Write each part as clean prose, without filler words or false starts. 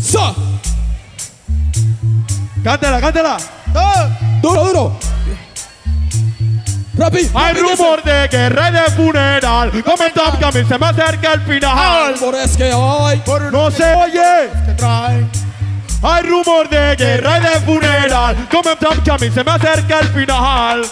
¡So! Cántela, cántela. Duro, duro. Rapi, hay rumor de guerra y de funeral. Comentan que a mí se me acerca el final. Por es que hoy no se oye. Hay rumor de guerra y de funeral. Comentan que a mí se me acerca el final.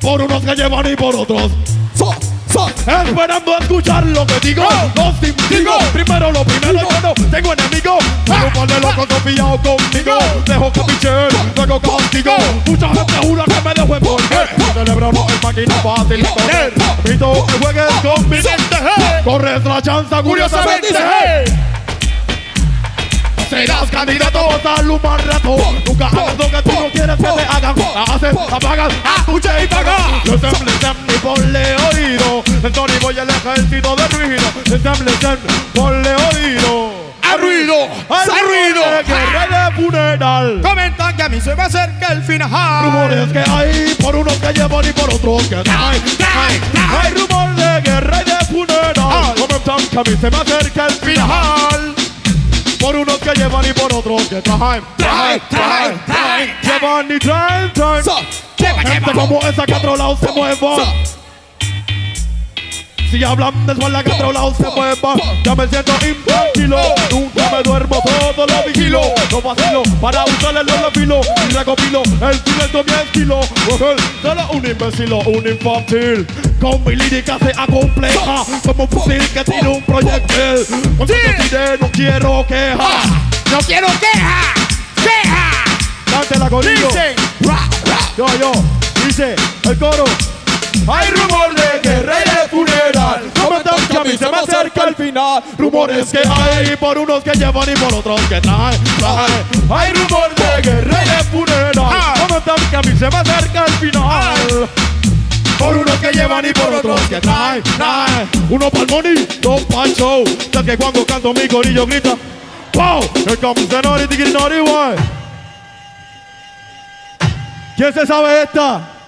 Por unos que llevan y por otros. So, so. Esperando a escuchar lo que digo. Los digo. Primero lo primero, no tengo enemigo. Un par de locos confiados conmigo. Dejo con Michelle, luego contigo. Mucha gente jura que me dejo envolver. Celebrarlo es máquina fácil de correr. Pito que juegues con mi gente. Corres la chance curiosamente. Serás candidato a votar un mal rato. Nunca hagas lo que tú no quieres que te hagan. Haces, apagas, escucha y paga. Lesem, y ponle oído. El Tony Boy, el ejército de ruido. Lesem, ponle oído. ¡Al ruido! ¡Al ruido! ¡Guerra de funeral! Comentan que a mí se me acerca el final. Rumores que hay por unos que llevan y por otros que traen. Hay rumor de guerra y de funeral. Comentan que a mí se me acerca el final. Por unos que llevan y por otros que traen. Llevan y traen. Gente como esa que a otro lado se mueva. Si hablan de espalda que a otro lado se mueva. Ya me siento intranquilo. Nunca me duermo, todo lo vigilo. No vacilo, para usarle no lo filo. Y recopilo, el silencio mi estilo. Solo un imbécil o un infantil. Con mi lírica se acompleja. Como un fusil que tiene un proyectil. Cuando te diré no quiero queja. No quiero queja, queja. Cántela conmigo. Yo, dice el coro. Hay rumor de guerra y de funeral. Comentan que a mí se me acerca el final. Rumores que hay por unos que llevan y por otros que traen. Hay rumor de guerra y de funeral. Comentan que a mí se me acerca el final. Por unos que llevan y por otros que traen. Uno pa'l money, dos pa'l show. Ya que cuando canto mi corillo grita ¡wow! Here comes the naughty, diggy, naughty one. ¿Quién se sabe esta?